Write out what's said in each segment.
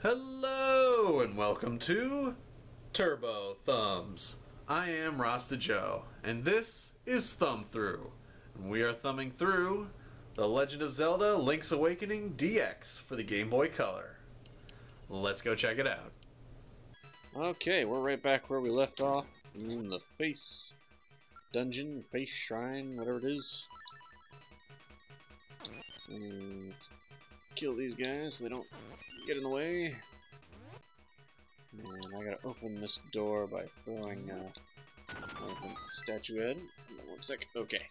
Hello and welcome to Turbo Thumbs. I am Rasta Joe and this is Thumb Through. And we are thumbing through The Legend of Zelda Link's Awakening DX for the Game Boy Color. Let's go check it out. Okay, we're right back where we left off in the face dungeon, face shrine, whatever it is. And kill these guys so they don't get in the way. And I gotta open this door by throwing open statue head. One sec. Okay.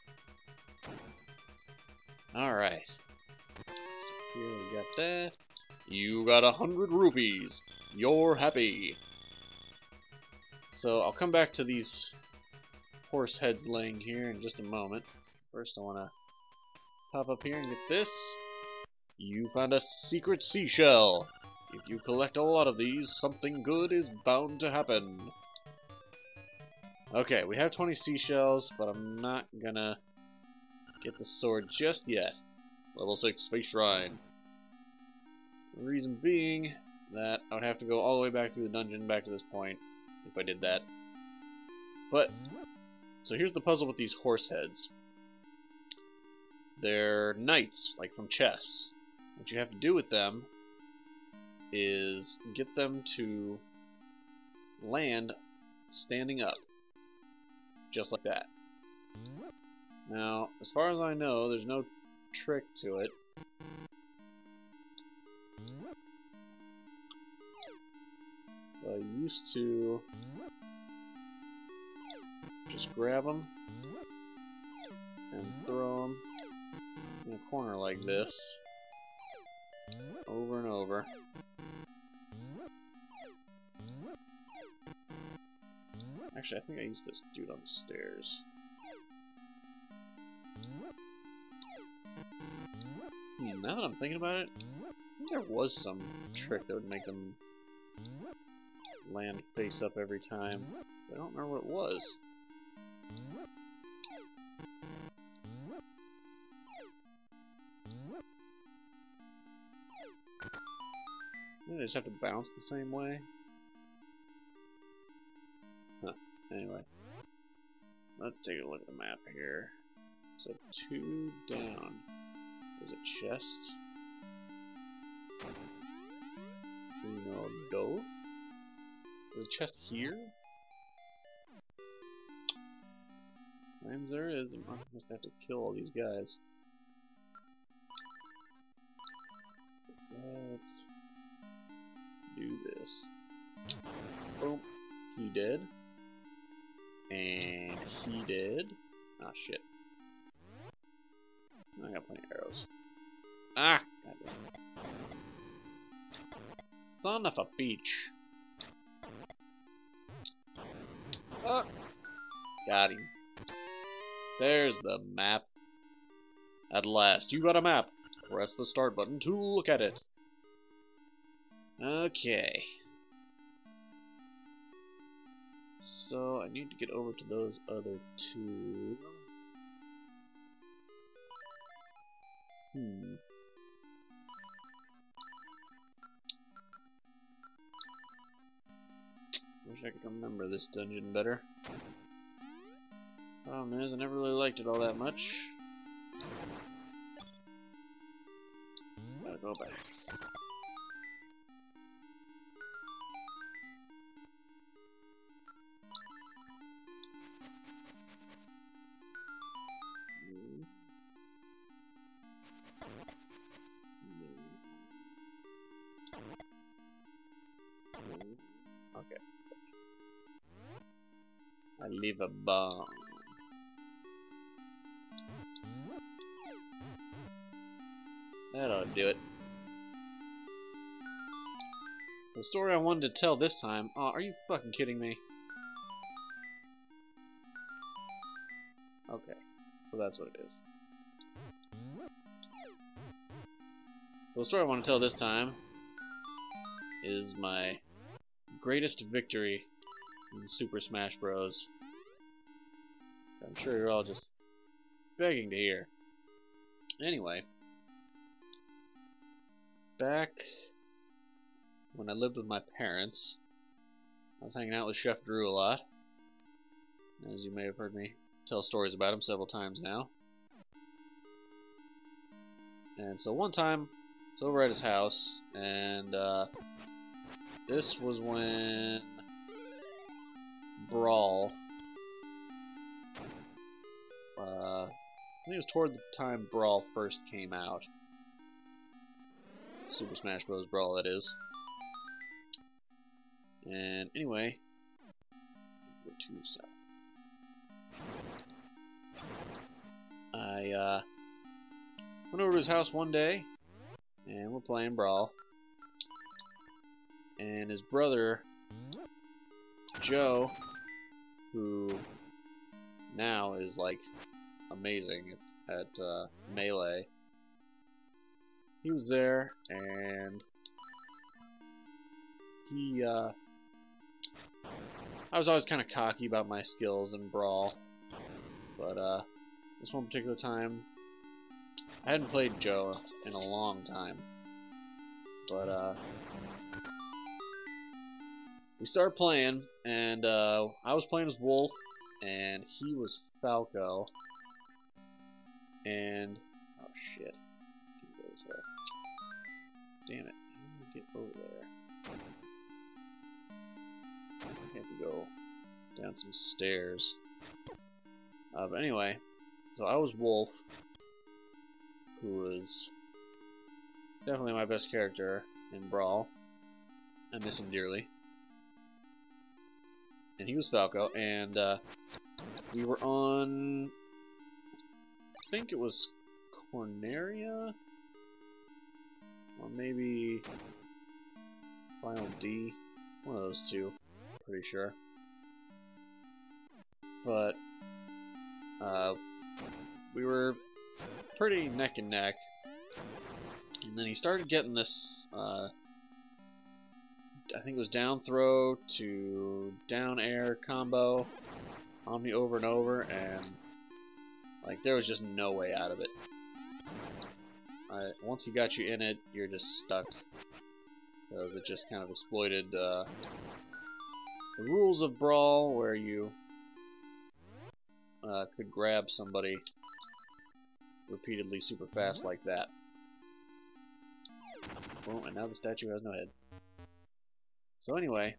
Alright. Here we got that. You got 100 rupees. You're happy. So I'll come back to these horse heads laying here in just a moment. First I wanna pop up here and get this. You found a secret seashell. If you collect a lot of these, something good is bound to happen. Okay, we have 20 seashells, but I'm not gonna get the sword just yet. Level 6 Space Shrine. The reason being that I would have to go all the way back through the dungeon back to this point if I did that. But, so here's the puzzle with these horse heads. They're knights, like from chess. What you have to do with them is get them to land standing up. Just like that. Now, as far as I know, there's no trick to it. So I used to just grab them and throw them in a corner like this. Over and over. Actually, I think I used this dude on the stairs. Now that I'm thinking about it, I think there was some trick that would make them land face up every time. But I don't remember what it was. They just have to bounce the same way. Huh. Anyway. Let's take a look at the map here. So 2 down. There's a chest. 1 of those. There's a chest here. Times there is. I must have to kill all these guys. So let's do this. Oh, he dead. And he dead. Ah, shit. I got plenty of arrows. Ah! Son of a beach. Ah! Got him. There's the map. At last, you got a map. Press the start button to look at it. Okay. So I need to get over to those other 2. Hmm. Wish I could remember this dungeon better. Problem is, I never really liked it all that much. Gotta go back. Okay. I leave a bomb. That ought to do it. The story I wanted to tell this time. Aw, are you fucking kidding me? Okay. So that's what it is. So the story I want to tell this time is my greatest victory in Super Smash Bros. I'm sure you're all just begging to hear. Anyway, back when I lived with my parents. I was hanging out with Chef Drew a lot, as you may have heard me tell stories about him several times now. And so one time, I was over at his house, and this was when Brawl, I think it was toward the time Brawl first came out. Super Smash Bros. Brawl, that is. And anyway, go to south. I went over to his house one day, and we're playing Brawl. And his brother, Joe, who now is like amazing at Melee, he was there, and he, I was always kind of cocky about my skills in Brawl, but this one particular time, I hadn't played Joe in a long time, but we started playing, and I was playing as Wolf, and he was Falco, and oh shit, he goes there. Damn it, I'm gonna get over there. I have to go down some stairs. But anyway, so I was Wolf, who was definitely my best character in Brawl. I miss him dearly. And he was Falco, and we were on, I think it was Corneria, or maybe Final D, one of those two. Pretty sure, but we were pretty neck and neck, and then he started getting this, I think it was down throw to down air combo on me over and over, and like there was just no way out of it. Once he got you in it, you're just stuck, because it just kind of exploited the rules of Brawl, where you could grab somebody repeatedly super fast like that. Oh, and now the statue has no head. So anyway,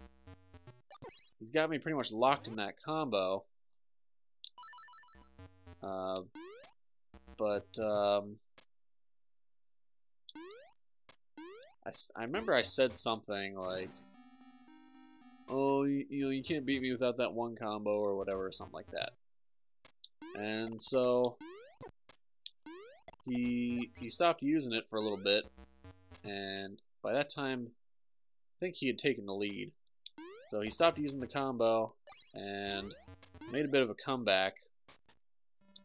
he's got me pretty much locked in that combo. I remember I said something like, oh, you know, you can't beat me without that one combo or whatever, something like that. And so he stopped using it for a little bit, and by that time, I think he had taken the lead. So he stopped using the combo and made a bit of a comeback,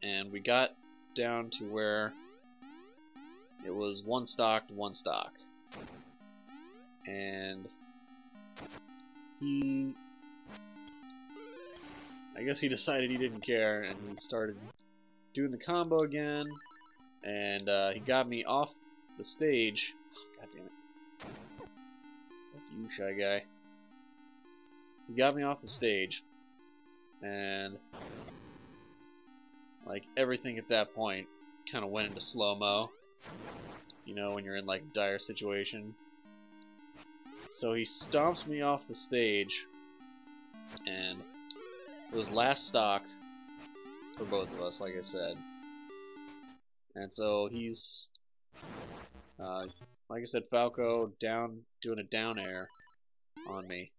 and we got down to where it was one stock to one stock. And I guess he decided he didn't care, and he started doing the combo again, and he got me off the stage. God damn it. Fuck you, shy guy. He got me off the stage, and like everything at that point kind of went into slow-mo, you know, when you're in like a dire situation. So he stomps me off the stage, and it was last stock for both of us, like I said. And so he's, like I said, Falco down, doing a down air on me,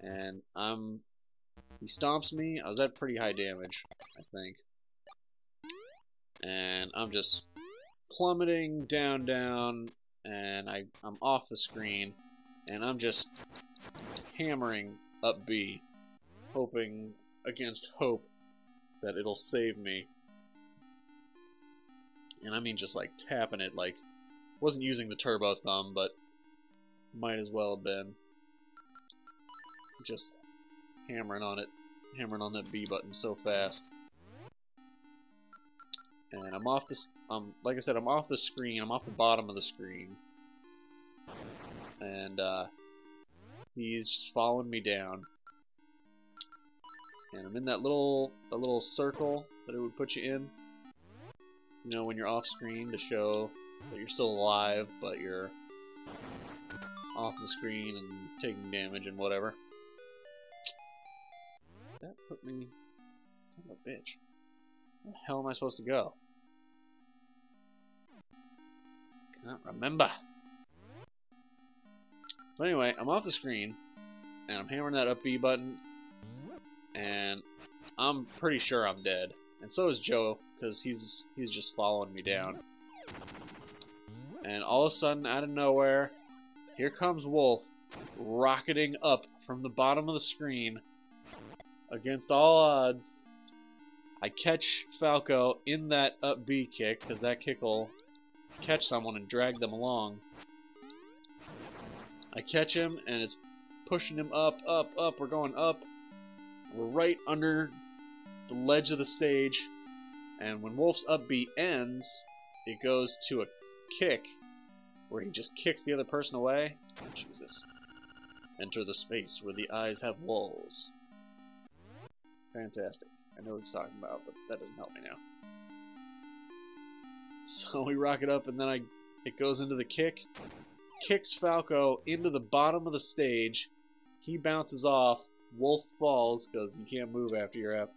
and he stomps me. I was at pretty high damage, I think, and I'm just plummeting down, and I'm off the screen. And I'm just hammering up B, hoping against hope that it'll save me. And I mean just like tapping it, like, wasn't using the turbo thumb, but might as well have been. Just hammering on it, hammering on that B button so fast. And I'm off this, like I said, I'm off the screen, I'm off the bottom of the screen. And He's following me down. And I'm in that little circle that it would put you in. You know, when you're off screen to show that you're still alive, but you're off the screen and taking damage and whatever. That put me... Son of a bitch. Where the hell am I supposed to go? Can't remember. So anyway, I'm off the screen, and I'm hammering that up B button, and I'm pretty sure I'm dead. And so is Joe, because he's just following me down. And all of a sudden, out of nowhere, here comes Wolf, rocketing up from the bottom of the screen, against all odds. I catch Falco in that up B kick, because that kick will catch someone and drag them along. I catch him, and it's pushing him up, up, up. We're going up. We're right under the ledge of the stage. And when Wolf's up B ends, it goes to a kick, where he just kicks the other person away. Jesus. Enter the space where the eyes have walls. Fantastic. I know what he's talking about, but that doesn't help me now. So we rock it up, and then it goes into the kick. Kicks Falco into the bottom of the stage. He bounces off. Wolf falls, because you can't move after your up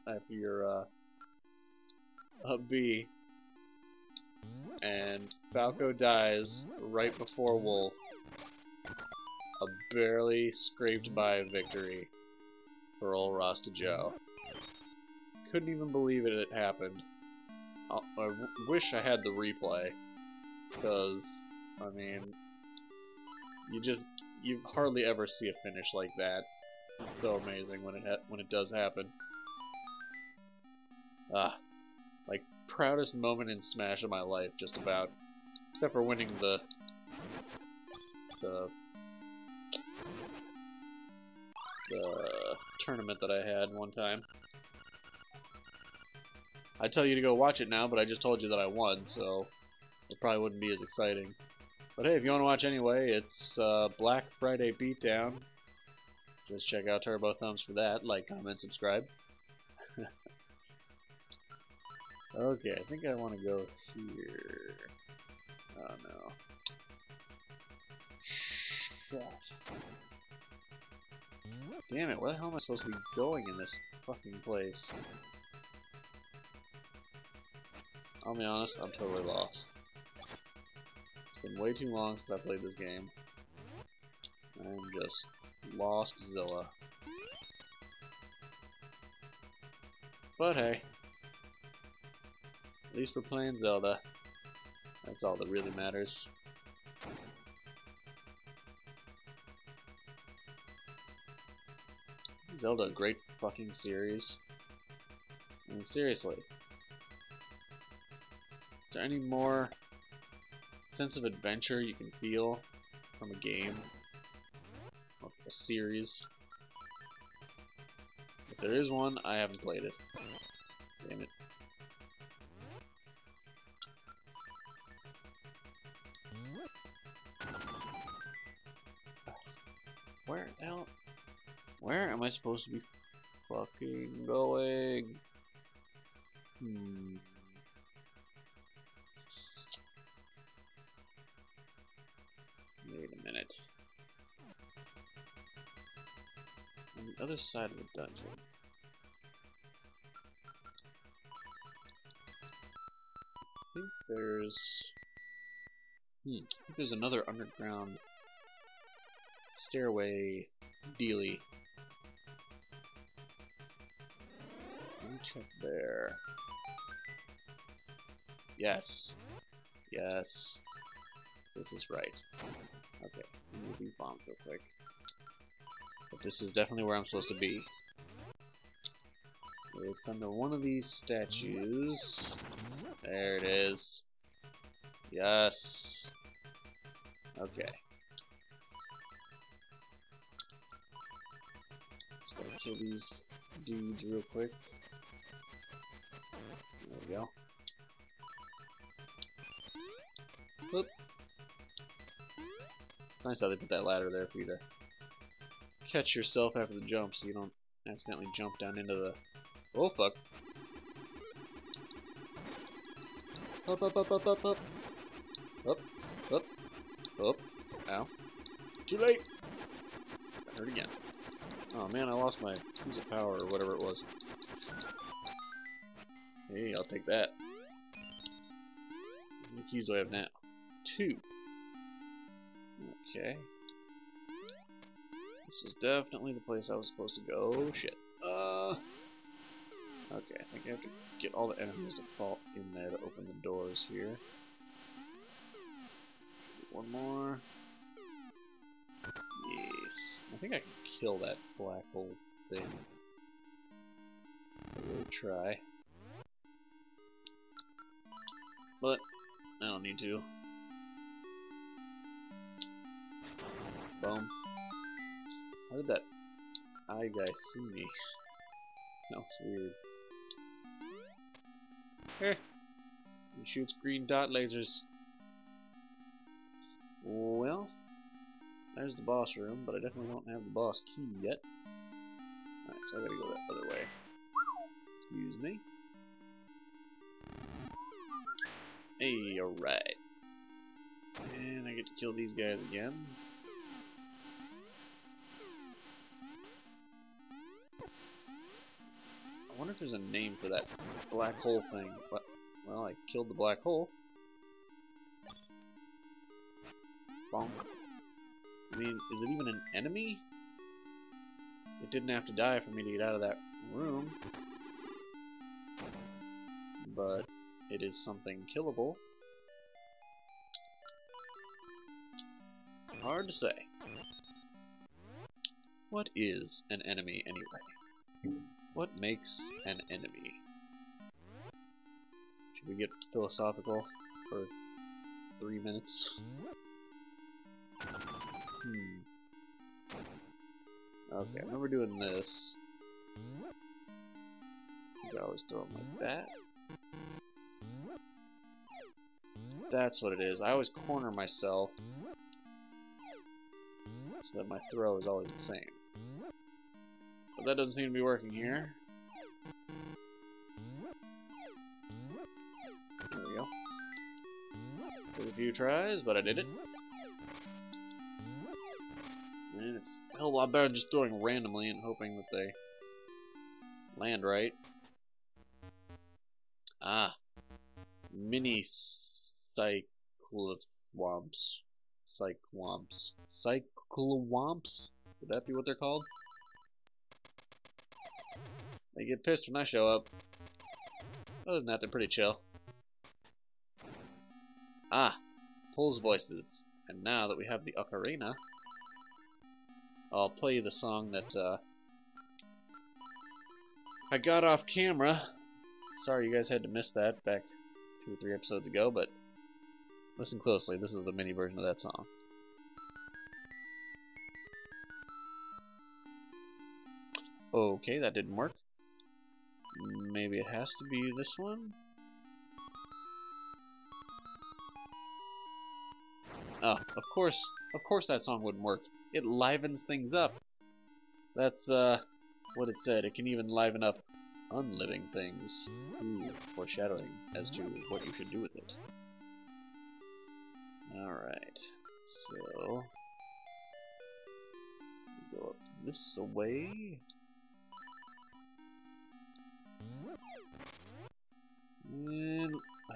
B. And Falco dies right before Wolf. A barely scraped by victory for old Rasta Joe. Couldn't even believe it happened. I wish I had the replay, because, I mean, you hardly ever see a finish like that. It's so amazing when it does happen. Like, proudest moment in Smash of my life, just about. Except for winning the tournament that I had one time. I tell you to go watch it now, but I just told you that I won, so it probably wouldn't be as exciting. But hey, if you want to watch anyway, it's Black Friday Beatdown. Just check out Turbo Thumbs for that. Like, comment, subscribe. Okay, I think I want to go here. Oh no. Shit. Damn it, where the hell am I supposed to be going in this fucking place? I'll be honest, I'm totally lost. It's been way too long since I played this game. I'm just lost Zilla. But hey, at least we're playing Zelda. That's all that really matters. Isn't Zelda a great fucking series? I mean, seriously. Is there any more sense of adventure you can feel from a game or a series? If there is one, I haven't played it. Damn it. Where am I supposed to be fucking going? On the other side of the dungeon. I think there's... I think there's another underground stairway dealie. Let me check there. Yes. Yes. This is right. Okay, I'm moving bombs real quick. But this is definitely where I'm supposed to be. It's under one of these statues. There it is. Yes. Okay. Just gotta kill these dudes real quick. There we go. Oop. Nice how they put that ladder there for you to catch yourself after the jump so you don't accidentally jump down into the... Oh, fuck. Up, up, up, up, up, up. Up, up, up. Ow. Too late! Got hurt again. Oh man, I lost my piece of power or whatever it was. Hey, I'll take that. How many keys do I have now? 2. Okay. This was definitely the place I was supposed to go. Oh, shit. Okay, I think I have to get all the enemies to fall in there to open the doors here. One more. Yes. I think I can kill that black hole thing. I will try. But I don't need to. Boom. How did that eye guy see me? That was weird. Eh. He shoots green dot lasers. Well, there's the boss room, but I definitely don't have the boss key yet. Alright, so I gotta go that other way. Excuse me. Hey, alright. And I get to kill these guys again. I wonder if there's a name for that black hole thing. But, well, I killed the black hole. Bonk. I mean, is it even an enemy? It didn't have to die for me to get out of that room. But it is something killable. Hard to say. What is an enemy anyway? What makes an enemy? Should we get philosophical for 3 minutes? Okay, I remember doing this. You can always throw them like that. That's what it is. I always corner myself so that my throw is always the same. But that doesn't seem to be working here. There we go. Took a few tries, but I did it. And it's a hell of a lot better than just throwing randomly and hoping that they land right. Ah. Mini Cyclowomps. Cyclowomps. Cyclowomps? Would that be what they're called? They get pissed when I show up. Other than that, they're pretty chill. Ah. Pol's Voices. And now that we have the ocarina, I'll play the song that I got off camera. Sorry you guys had to miss that back 2 or 3 episodes ago, but listen closely. This is the mini version of that song. Okay, that didn't work. Maybe it has to be this one? Oh, of course that song wouldn't work. It livens things up. That's what it said. It can even liven up unliving things. Ooh, foreshadowing as to what you should do with it. Alright, so go up this way. And I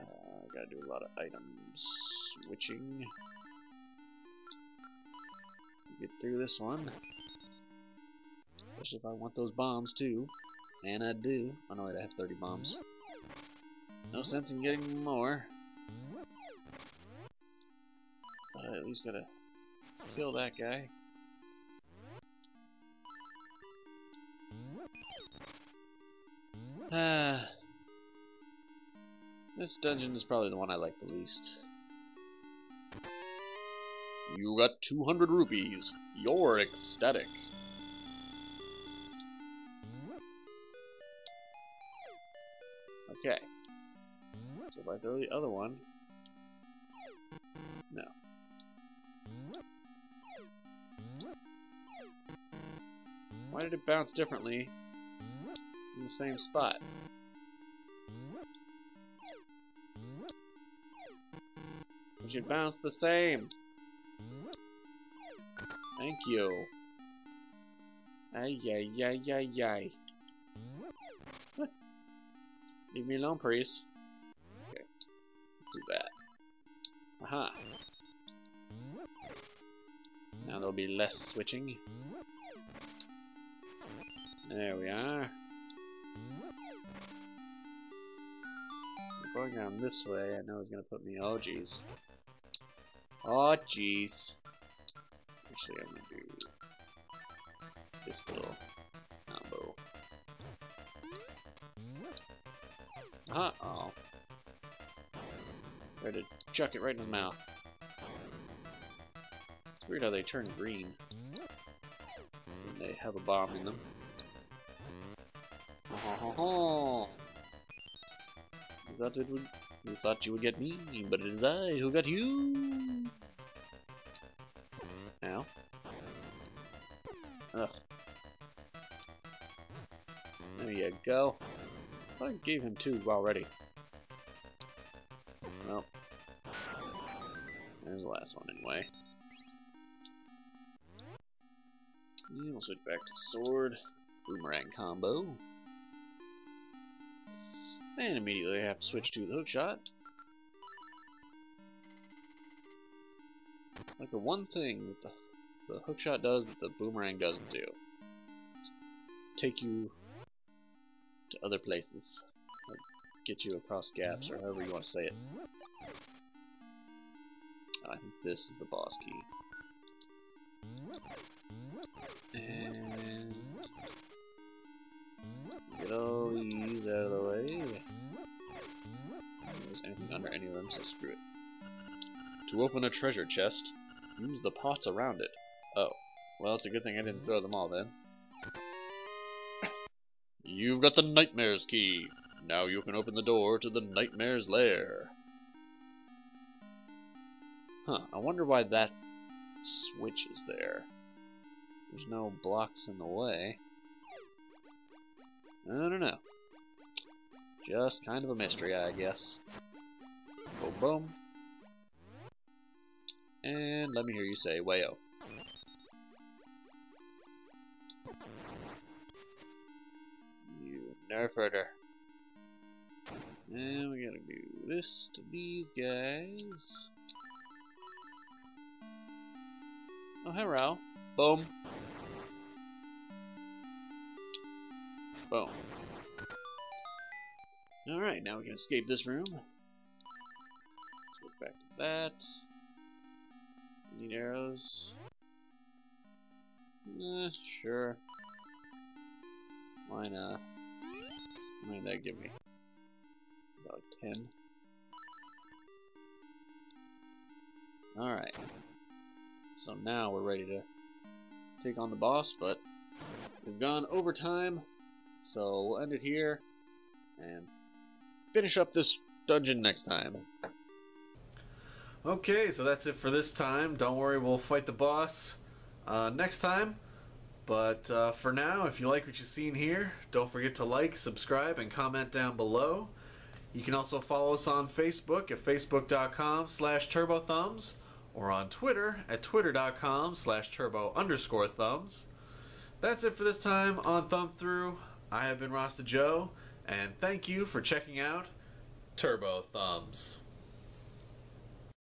gotta do a lot of item switching. Get through this one. Especially if I want those bombs too. And I do. Oh no, wait, I have 30 bombs. No sense in getting more. But I at least gotta kill that guy. This dungeon is probably the one I like the least. You got 200 rupees. You're ecstatic. Okay. So if I throw the other one... No. Why did it bounce differently in the same spot? It should bounce the same. Thank you. Ay, ay, ay, ay, ay. Leave me alone, priest. Okay. Let's do that. Aha. Now there'll be less switching. There we are. Going down this way, I know it's gonna put me. Oh, jeez. Oh, jeez. Actually, I'm gonna do this little combo. Uh oh. Tried to chuck it right in the mouth. It's weird how they turn green when they have a bomb in them. Oh, you thought you would get me, but it is I who got you. Now. Ugh. There you go. I gave him two already. Well, there's the last one anyway. We'll switch back to sword, boomerang combo, and immediately I have to switch to the hook shot. Like the one thing that the hook shot does that the boomerang doesn't do: take you to other places, like get you across gaps, or however you want to say it. I think this is the boss key. And get all these out of the way. If there's anything under any of them, so screw it. To open a treasure chest, use the pots around it. Oh, well, it's a good thing I didn't throw them all then. You've got the Nightmare's key. Now you can open the door to the Nightmare's lair. Huh, I wonder why that switch is there. There's no blocks in the way. I don't know. Just kind of a mystery, I guess. Boom, boom. And let me hear you say, wayo. No further. And we gotta do this to these guys. Oh, hello. Boom. Boom. Alright, now we can escape this room. Let's go back to that. Need arrows. Sure. Why not? What did that give me? About 10. Alright. So now we're ready to take on the boss, but we've gone overtime, so we'll end it here and finish up this dungeon next time. Okay, so that's it for this time. Don't worry, we'll fight the boss next time. But for now, if you like what you've seen here, don't forget to like, subscribe, and comment down below. You can also follow us on Facebook at facebook.com/turbothumbs or on Twitter at twitter.com/turbo_thumbs. That's it for this time on Thumb Through. I have been Rasta Joe, and thank you for checking out Turbo Thumbs.